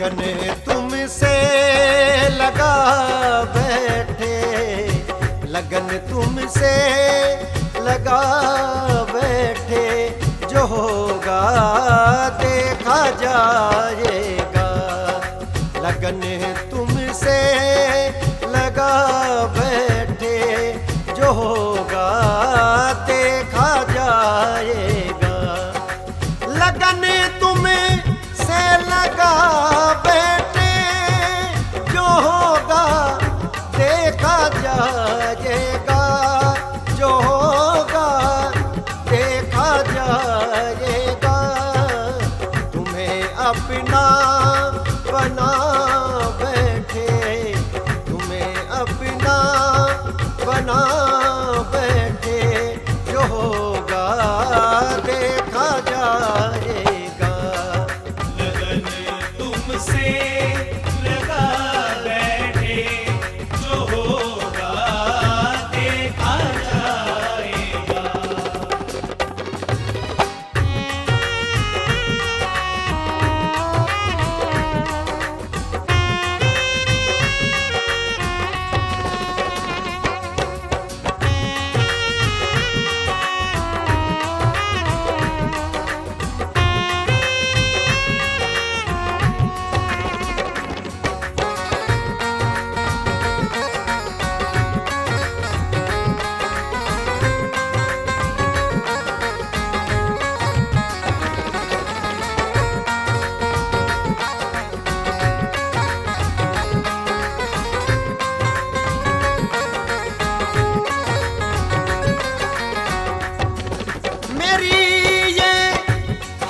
लगन तुमसे लगा बैठे, लगन तुमसे लगा बैठे, जो होगा देखा जाएगा। लगन तुमसे लगा बैठे, जो होगा देखा जाएगा। लगन तुमसे लगा बैठे, जो होगा देखा जाएगा, जो होगा देखा जाएगा। तुम्हें अपना बना बैठे, तुम्हें अपना बना बैठे, जो होगा देखा जाएगा। लगन तुमसे लगा बैठे, जो होगा देखा जाएगा।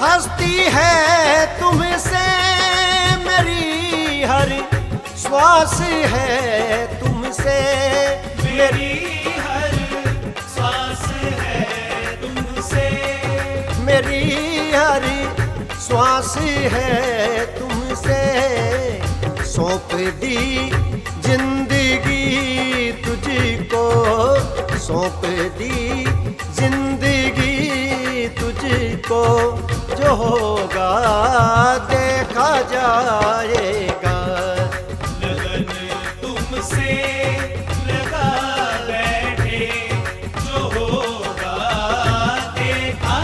हस्ती है तुमसे मेरी, हर श्वास है तुमसे मेरी, हर श्वास है तुमसे मेरी, हर श्वास है तुमसे। सौंप दी जिंदगी तुझको, सौंप दी जिंदगी तुझको, जो होगा देखा जाएगा। लगन तुमसे लगा बैठे, जो होगा देखा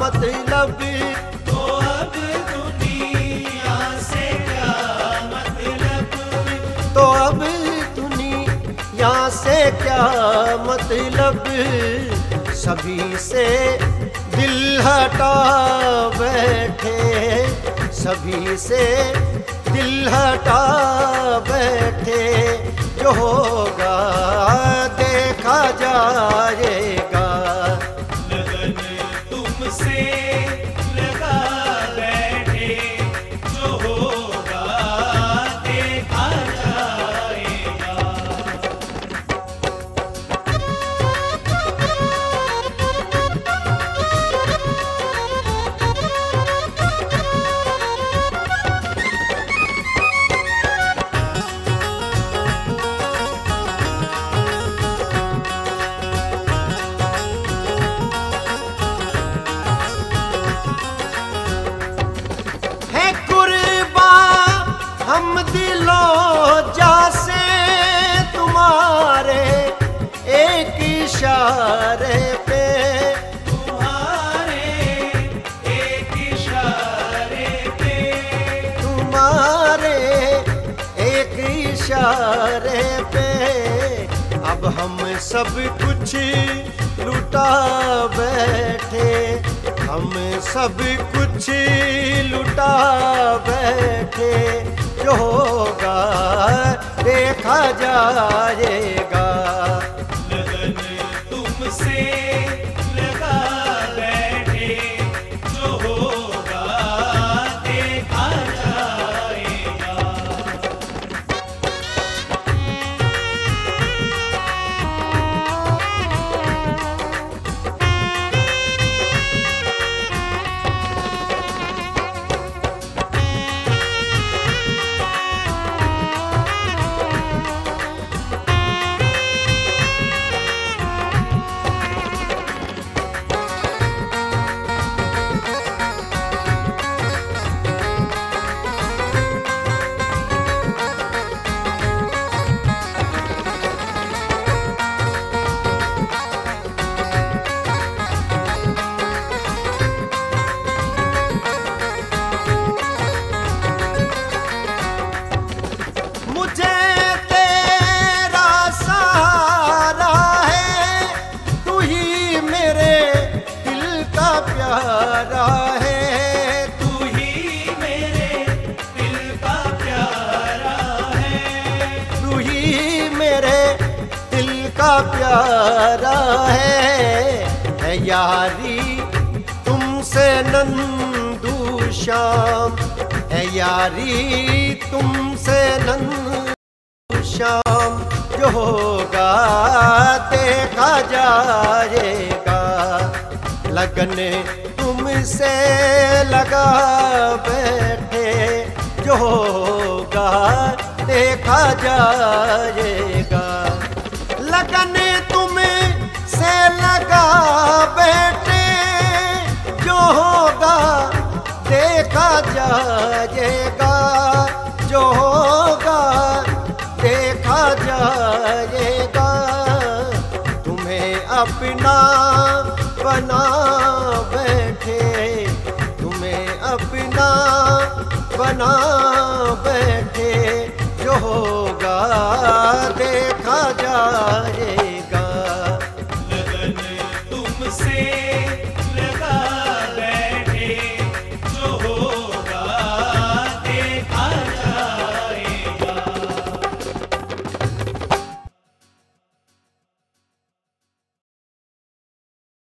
मतलब, तो अब दुनिया से क्या मतलब, तो अब दुनिया से क्या मतलब। सभी से दिल हटा बैठे, सभी से दिल हटा बैठे, जो होगा देखा जाएगा। तुमसे लगा बैठे, जो होगा देखा जाएगा। दिलों जैसे तुम्हारे एक इशारे पे, तुम्हारे एक इशारे पे, तुम्हारे एक इशारे पे। अब हम सब कुछ लुटा बैठे, हमें सब कुछ लुटा बैठे, जो होगा देखा जाएगा। लगन तुमसे लगा बैठे, जो होगा देखा जाएगा। प्यारा है यारी तुमसे नंदू श्याम, है यारी तुमसे नंदू श्याम। जो होगा देखा जाएगा। लगन तुमसे लगा बैठे, जो होगा देखा जाएगा। लगन तुमसे लगा बैठे, जो होगा देखा जाएगा। जो होगा देखा जाएगा। तुम्हें अपना बना